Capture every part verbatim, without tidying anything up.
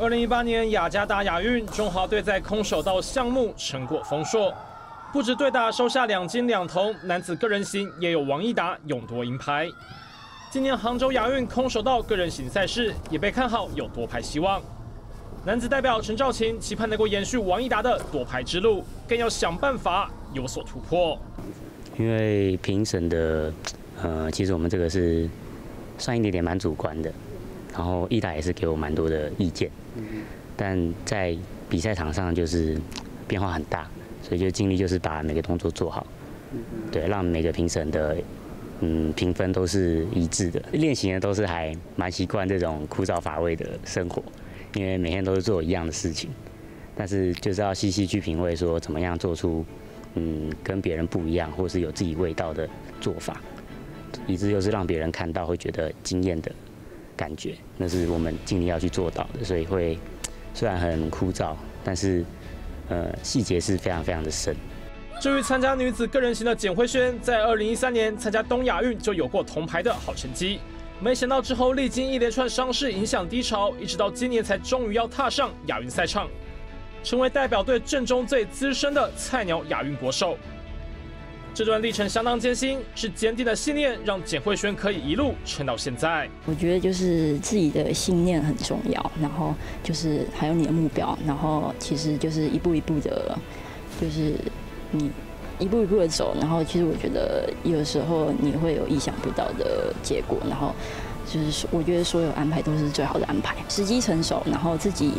二零一八年雅加达亚运，中华队在空手道项目成果丰硕，不止对打收下两金两铜，男子个人型也有王义达勇夺银牌。今年杭州亚运空手道个人型赛事也被看好有夺牌希望。男子代表陈肇勤期盼能够延续王义达的夺牌之路，更要想办法有所突破。因为评审的，呃，其实我们这个是算一点点蛮主观的。 然后义达也是给我蛮多的意见，但在比赛场上就是变化很大，所以就尽力就是把每个动作做好，对，让每个评审的嗯评分都是一致的。练习呢都是还蛮习惯这种枯燥乏味的生活，因为每天都是做一样的事情，但是就是要细细去品味说怎么样做出嗯跟别人不一样或是有自己味道的做法，以致就是让别人看到会觉得惊艳的。 感觉那是我们尽力要去做到的，所以会虽然很枯燥，但是呃细节是非常非常的深。至于参加女子个人型的简慧萱，在二零一三年参加东亚运就有过铜牌的好成绩，没想到之后历经一连串伤势影响低潮，一直到今年才终于要踏上亚运赛场，成为代表队阵中最资深的菜鸟亚运国手。这段历程相当艰辛，是坚定的信念让简慧萱可以一路撑到现在。我觉得就是自己的信念很重要，然后就是还有你的目标，然后其实就是一步一步的，就是你一步一步的走，然后其实我觉得有时候你会有意想不到的结果，然后就是我觉得所有安排都是最好的安排，时机成熟，然后自己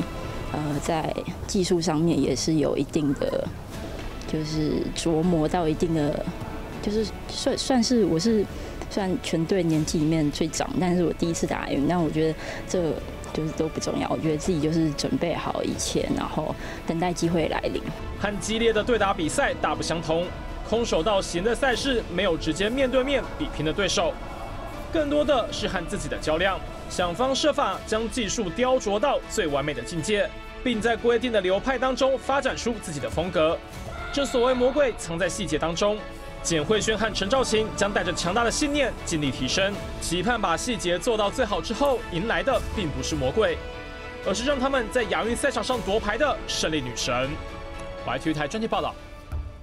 呃在技术上面也是有一定的。 就是琢磨到一定的，就是算算是我是算全队年纪里面最长，但是我第一次打亚运，但我觉得这就是都不重要，我觉得自己就是准备好一切，然后等待机会来临。和激烈的对打比赛大不相同，空手道型的赛事没有直接面对面比拼的对手，更多的是和自己的较量，想方设法将技术雕琢到最完美的境界，并在规定的流派当中发展出自己的风格。 正所谓魔鬼藏在细节当中，简慧萱和陈肇勤将带着强大的信念尽力提升，期盼把细节做到最好之后，迎来的并不是魔鬼，而是让他们在亚运赛场上夺牌的胜利女神。Y T V台专题报道。